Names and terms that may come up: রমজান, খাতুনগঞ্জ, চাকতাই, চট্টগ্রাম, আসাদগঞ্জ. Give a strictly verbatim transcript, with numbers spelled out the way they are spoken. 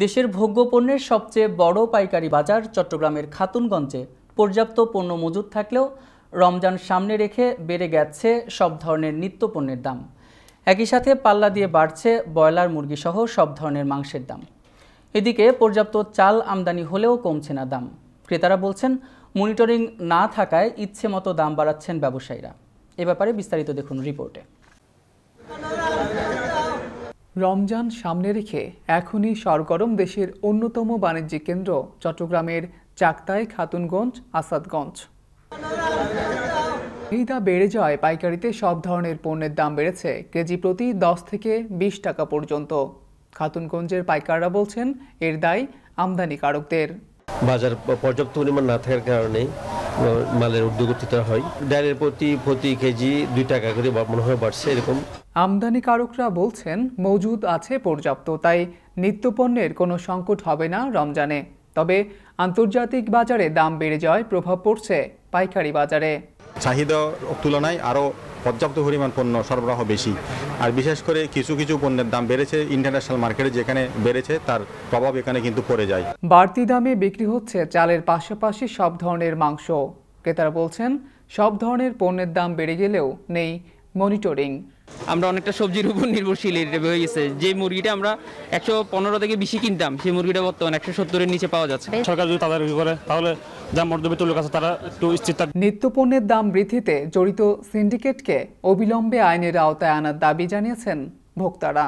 देशेर भोग्यपण्येर सबचेये बड़ पाइकारी बाजार चट्टग्रामेर खातुनगंजे पर्याप्त पण्य मजूद थाकलेও रमजान सामने रेखे बेड़े गेছে सब धरनेर नित्य पण्যের दाम। একই সাথে পাল্লা দিয়ে বাড়ছে ব্রয়লার মুরগি সহ সব ধরনের মাংসের দাম। এদিকে পর্যাপ্ত চাল আমদানি হলেও কমছে না দাম। ক্রেতারা বলছেন মনিটরিং না থাকায় ইচ্ছেমতো দাম বাড়াচ্ছেন ব্যবসায়ীরা। এ ব্যাপারে বিস্তারিত দেখুন রিপোর্টে। রমজান সামনে রেখে এখনই সরগরম দেশের অন্যতম বাণিজ্যিক কেন্দ্র চট্টগ্রামের চাকতাই, খাতুনগঞ্জ, আসাদগঞ্জ। চাহিদা বেড়ে যায় পাইকারিতে সব ধরনের পণ্যের দাম বেড়েছে কেজি প্রতি দশ থেকে বিশ টাকা পর্যন্ত। খাতুনগঞ্জের পাইকাররা বলছেন এর দায় আমদানিকারকদের। বাজার পর্যাপ্ত পরিমাণ না থাকার কারণে মালের উদ্যোগতিতা হয়। ডালের প্রতি প্রতি কেজি দুই টাকা করে মনে হয় বাড়ছে এরকম। আমদানিকারকরা বলছেন মজুদ আছে পর্যাপ্ত, তাই নিত্যপণ্যের কোনো সংকট হবে না রমজানে। তবে আন্তর্জাতিক বাজারে দাম বেড়ে যায় প্রভাব পড়ছে পাইকারি বাজারে। চাহিদার তুলনায় আরও পর্যাপ্ত পরিমাণ পণ্য সরবরাহ বেশি, আর বিশেষ করে কিছু কিছু পণ্যের দাম বেড়েছে ইন্টারন্যাশনাল মার্কেটে, যেখানে বেড়েছে তার প্রভাব এখানে কিন্তু পড়ে যায়। বাড়তি দামে বিক্রি হচ্ছে চালের পাশাপাশি সব ধরনের মাংস। ক্রেতারা বলছেন সব ধরনের পণ্যের দাম বেড়ে গেলেও নেই মনিটরিং। আমরা অনেকটা সবজির উপর নির্ভরশীল হয়ে গেছে। যে মুরগিটা আমরা একশো পনেরো থেকে বেশি কিনতাম, সেই মুরগিটা বর্তমানে একশো সত্তরের নিচে পাওয়া যাচ্ছে। সরকার যদি তাড়াতাড়ি করে তাহলে দাম মধ্যবিত্ত লোক আছে তারা একটু স্থির থাকে। নিত্যপণ্যের দাম বৃদ্ধিতে জড়িত সিন্ডিকেটকে অবিলম্বে আইনের আওতায় আনার দাবি জানিয়েছেন ভোক্তারা।